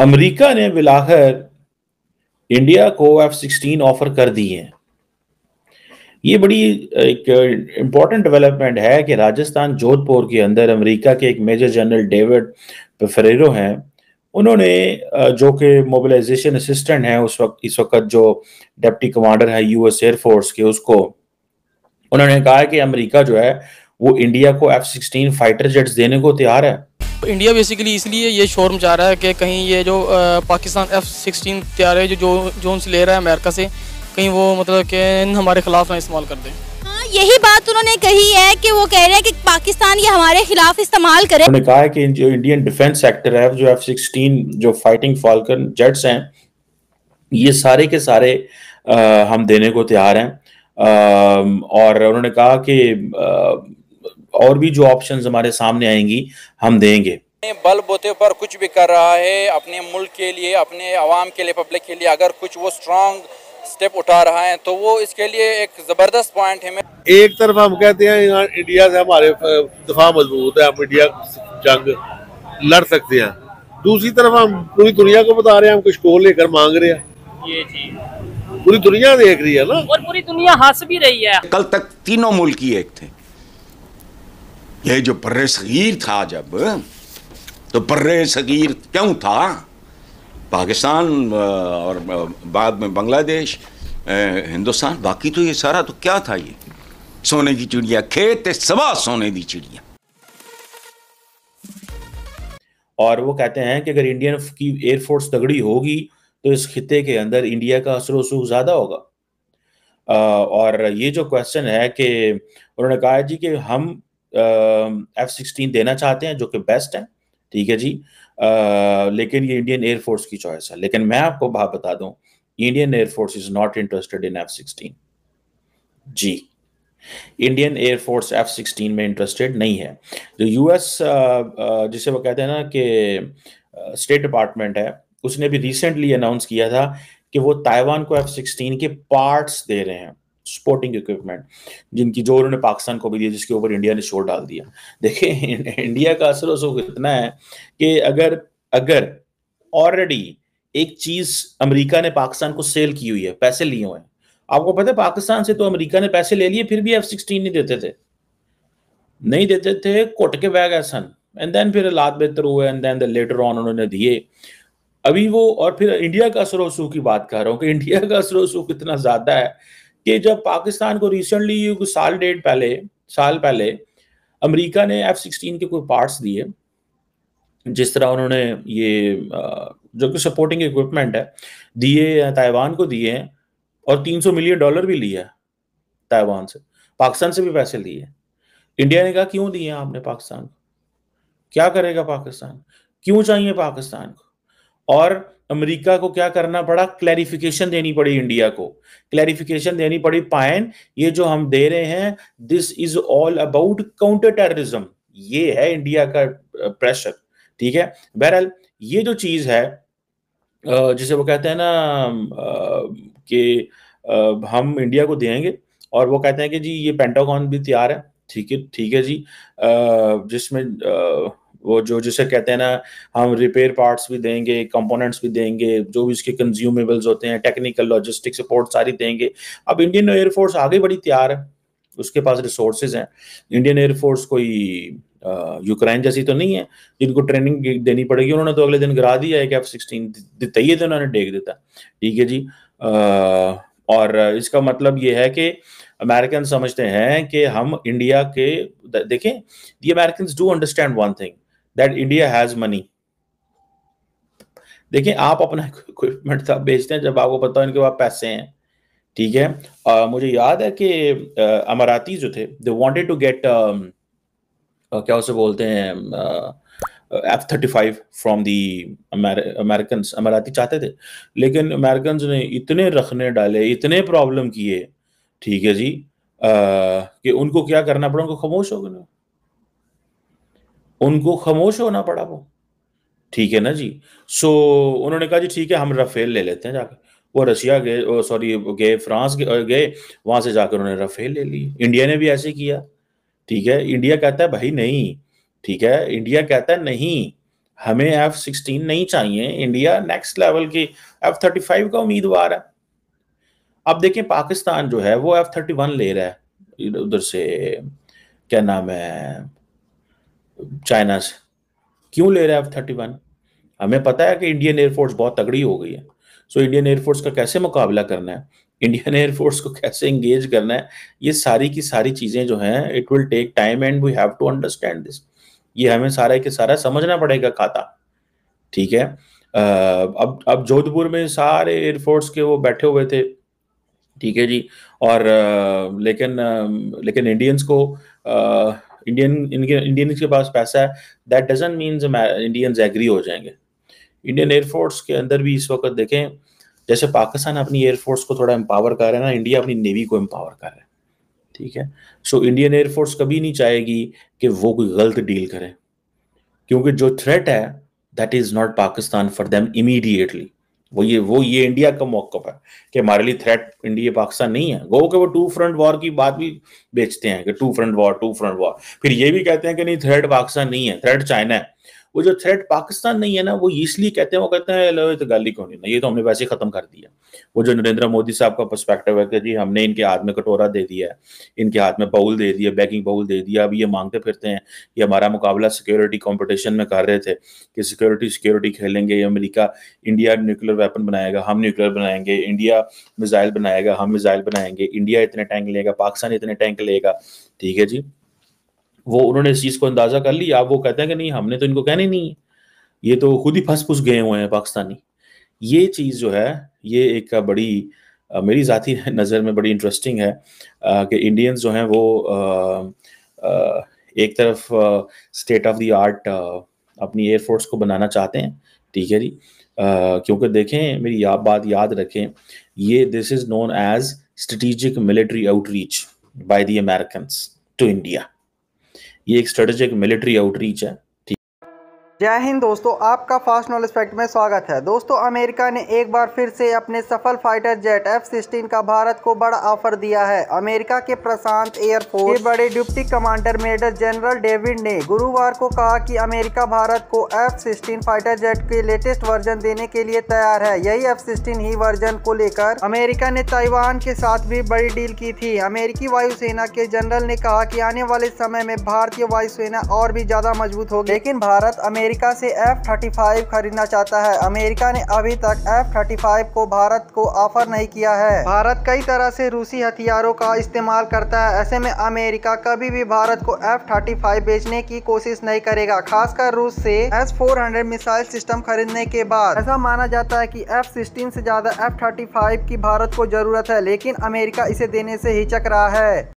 America ने बिलाखिर India को F-16 ऑफर कर दी है। ये बड़ी एक इम्पॉर्टेंट डेवलपमेंट है कि राजस्थान जोधपुर के अंदर अमेरिका के एक मेजर जनरल डेविड फ्रेरो हैं, उन्होंने जो कि मोबिलाइजेशन असिस्टेंट हैं इस वक्त जो डिप्टी कमांडर है US एयरफोर्स के, उसको उन्होंने कहा कि अमेरिका जो है वो इंडिया को F-16 फाइटर जेट्स देने को तैयार है। इंडिया बेसिकली इसलिए ये शोर मचा रहा है कि कहीं ये जो पाकिस्तान F-16 तैयार है जो जोन्स ले रहा है अमेरिका से, कहीं वो मतलब कि हमारे खिलाफ ना इस्तेमाल कर दें। हाँ, यही बात उन्होंने कही है कि वो कह रहे हैं कि पाकिस्तान ये हमारे खिलाफ इस्तेमाल करे। उन्होंने कहा है कि जो इंडियन डिफेंस सेक्टर है, जो F-16 जो फाइटिंग फाल्कन जेट्स हैं, ये सारे के सारे हम देने को तैयार हैं। और उन्होंने कहा कि और भी जो ऑप्शंस हमारे सामने आएंगी हम देंगे। बल बोते पर कुछ भी कर रहा है अपने मुल्क के लिए, अपने आवाम के लिए, पब्लिक के लिए, अगर कुछ वो स्ट्रांग स्टेप उठा रहा है तो वो इसके लिए एक जबरदस्त पॉइंट है। एक तरफ हम कहते हैं इंडिया से हमारे दफा मजबूत है, हम इंडिया जंग लड़ सकते हैं, दूसरी तरफ हम पूरी दुनिया को बता रहे हैं हम कुछ को लेकर मांग रहे हैं। ये चीज पूरी दुनिया देख रही है ना, और पूरी दुनिया हंस भी रही है। कल तक तीनों मुल्क ही एक थे। ये जो पर्रे सगीर था जब, तो पर्रे सगीर क्यों था? पाकिस्तान और बाद में बांग्लादेश, हिंदुस्तान, बाकी तो ये सारा तो क्या था? ये सोने की चिड़िया, खेत सवा सोने की चिड़िया। और वो कहते हैं कि अगर इंडियन की एयरफोर्स तगड़ी होगी तो इस खिते के अंदर इंडिया का असर वसूख ज्यादा होगा। और ये जो क्वेश्चन है कि उन्होंने कहा जी कि हम F-16 देना चाहते हैं जो कि बेस्ट है, ठीक है जी, लेकिन ये इंडियन एयरफोर्स की चॉइस है। लेकिन मैं आपको बात बता दूं, Indian air force is not interested in F-16 जी। इंडियन एयरफोर्स F-16 में इंटरेस्टेड नहीं है। जो US जिसे वो कहते हैं ना कि स्टेट डिपार्टमेंट है, उसने भी रिसेंटली अनाउंस किया था कि वो ताइवान को F-16 के पार्ट्स दे रहे हैं, स्पोर्टिंग इक्विपमेंट, जिनकी जो उन्होंने पाकिस्तान को भी दिया, जिसके ऊपर इंडिया ने शोर डाल दिया। देखिए इंडिया का असर उसको इतना है कि अगर ऑलरेडी एक चीज अमेरिका ने पाकिस्तान को सेल की हुई है, पैसे लिए हुए हैं, आपको पता है पाकिस्तान से तो अमेरिका ने पैसे ले लिए, फिर भी F-16 नहीं देते थे कोट के बैग एसन, एंड देन फिर हालात बेहतर हुए, एंड देन लेटर ऑन उन्होंने दिए अभी वो। और फिर इंडिया का असर रसूख की बात कर रहा हूँ कि इंडिया का असर रसूख इतना ज्यादा है कि जब पाकिस्तान को रिसेंटली कुछ साल पहले अमेरिका ने F-16 के कोई पार्ट्स दिए, जिस तरह उन्होंने ये जो कि सपोर्टिंग इक्विपमेंट है दिए ताइवान को दिए, और $300 मिलियन भी लिया ताइवान से, पाकिस्तान से भी पैसे लिए। इंडिया ने कहा क्यों दिए आपने पाकिस्तान को, क्या करेगा पाकिस्तान, क्यों चाहिए पाकिस्तान को? और अमेरिका को क्या करना पड़ा, क्लैरिफिकेशन देनी पड़ी, इंडिया को क्लैरिफिकेशन देनी पड़ी, पायन ये जो हम दे रहे हैं this is all about counter terrorism, ये है इंडिया का प्रेशर, ठीक है। बहरहाल ये जो चीज है जिसे वो कहते हैं ना कि हम इंडिया को देंगे, और वो कहते हैं कि जी ये पेंटागॉन भी तैयार है, ठीक है जी, जिसमें वो जो जिसे कहते हैं ना हम रिपेयर पार्ट्स भी देंगे, कंपोनेंट्स भी देंगे, जो भी इसके कंज्यूमेबल्स होते हैं, टेक्निकल लॉजिस्टिक सपोर्ट सारी देंगे। अब इंडियन एयरफोर्स आगे बड़ी तैयार है, उसके पास रिसोर्सेज हैं। इंडियन एयरफोर्स कोई यूक्रेन जैसी तो नहीं है जिनको ट्रेनिंग देनी पड़ेगी, उन्होंने तो अगले दिन गिरा दिया एक F-16 देते ही उन्होंने देख देता, ठीक है जी। और इसका मतलब ये है कि अमेरिकन समझते हैं कि हम इंडिया के, देखें the Americans do understand one thing That India has money। देखिए आप अपना इक्विपमेंट तब बेचते हैं जब आपको पता है इनके पास पैसे हैं, ठीक है। मुझे याद है कि अमाराती जो थे they wanted to get क्या उसे बोलते हैं F-35 from the Americans, अमाराती चाहते थे, लेकिन अमेरिकन्स ने इतने रखने डाले, इतने प्रॉब्लम किए, ठीक है जी, कि उनको क्या करना पड़ा, उनको खामोश होना पड़ा वो, ठीक है ना जी। सो उन्होंने कहा जी ठीक है हम राफेल ले लेते हैं जाके, वो रशिया गए, सॉरी गए फ्रांस गए, वहां से जाकर उन्होंने राफेल ले ली। इंडिया ने भी ऐसे किया, ठीक है। इंडिया कहता है भाई नहीं, ठीक है, इंडिया कहता है नहीं, हमें F-16 नहीं चाहिए, इंडिया नेक्स्ट लेवल की F-35 का उम्मीदवार है। अब देखें पाकिस्तान जो है वो F-31 ले रहा है उधर से, क्या नाम है, चाइना से। क्यों ले रहा है F-31? हमें पता है कि इंडियन एयरफोर्स बहुत तगड़ी हो गई है, सो इंडियन एयरफोर्स का कैसे मुकाबला करना है, इंडियन एयरफोर्स को कैसे इंगेज करना है, ये सारी की सारी चीज़ें जो हैं it will take time and we have to understand this. ये हमें सारा के सारा समझना पड़ेगा खाता, ठीक है। अब जोधपुर में सारे एयरफोर्स के वो बैठे हुए थे, ठीक है जी, और लेकिन इंडियंस को इंडियंस के पास पैसा है, that doesn't means Indians agree हो जाएंगे। इंडियन एयरफोर्स के अंदर भी इस वक्त देखें, जैसे पाकिस्तान अपनी एयरफोर्स को थोड़ा एम्पावर कर रहा है ना, इंडिया अपनी नेवी को एम्पावर कर रहा है, ठीक है। सो इंडियन एयरफोर्स कभी नहीं चाहेगी कि वो कोई गलत डील करें, क्योंकि जो थ्रेट है that is not Pakistan for them immediately, वो ये इंडिया का मौक़िफ़ है कि हमारे लिए थ्रेट इंडिया पाकिस्तान नहीं है। गो के वो टू फ्रंट वॉर की बात भी बेचते हैं कि टू फ्रंट वॉर, फिर ये भी कहते हैं कि नहीं थ्रेट पाकिस्तान नहीं है, थ्रेट चाइना है। वो जो थ्रेट पाकिस्तान नहीं है ना, वो इसलिए कहते हैं, वो कहते हैं लो ये तो गाली क्यों नहीं ना, ये तो हमने वैसे ख़त्म कर दिया। वो जो नरेंद्र मोदी साहब का पर्सपेक्टिव है कि जी हमने इनके हाथ में कटोरा दे दिया है, इनके हाथ में बाउल दे दिया, बैकिंग बाउल दे दिया, अब ये मांगते फिरते हैं। ये हमारा मुकाबला सिक्योरिटी कॉम्पिटिशन में कर रहे थे कि सिक्योरिटी खेलेंगे, अमेरिका, इंडिया न्यूक्लियर वेपन बनाएगा, हम न्यूक्लियर बनाएंगे, इंडिया मिसाइल बनाएगा, हम मिसाइल बनाएंगे, इंडिया इतने टैंक लेगा, पाकिस्तान इतने टैंक लेगा, ठीक है जी। वो उन्होंने इस चीज़ को अंदाज़ा कर लिया। आप वो कहते हैं कि नहीं हमने तो इनको कहने नहीं, ये तो खुद ही फंस फुस गए हुए हैं पाकिस्तानी। ये चीज़ जो है ये एक बड़ी मेरी ज़ाती नज़र में बड़ी इंटरेस्टिंग है कि इंडियंस जो हैं वो एक तरफ स्टेट ऑफ द आर्ट अपनी एयरफोर्स को बनाना चाहते हैं, ठीक है जी, क्योंकि देखें मेरी बात याद रखें, ये this is known as strategic military outreach by the Americans to India. ये एक स्ट्रेटेजिक मिलिट्री आउटरीच है। जय हिंद दोस्तों, आपका फास्ट नॉलेज फैक्ट में स्वागत है। दोस्तों, अमेरिका ने एक बार फिर से अपने सफल फाइटर जेट F-16 का भारत को बड़ा ऑफर दिया है। अमेरिका के प्रशांत एयरफोर्स के बड़े deputy commander major general David ने गुरुवार को कहा कि अमेरिका भारत को F-16 फाइटर जेट के लेटेस्ट वर्जन देने के लिए तैयार है। यही F-16 ही वर्जन को लेकर अमेरिका ने ताइवान के साथ भी बड़ी डील की थी। अमेरिकी वायुसेना के जनरल ने कहा कि आने वाले समय में भारतीय वायुसेना और भी ज्यादा मजबूत होगी, लेकिन भारत अमेरिका से F-35 खरीदना चाहता है। अमेरिका ने अभी तक F-35 को भारत को ऑफर नहीं किया है। भारत कई तरह से रूसी हथियारों का इस्तेमाल करता है, ऐसे में अमेरिका कभी भी भारत को F-35 बेचने की कोशिश नहीं करेगा, खासकर रूस से S-400 मिसाइल सिस्टम खरीदने के बाद। ऐसा माना जाता है कि F-16 से ज्यादा F-35 की भारत को जरूरत है, लेकिन अमेरिका इसे देने से हिचक रहा है।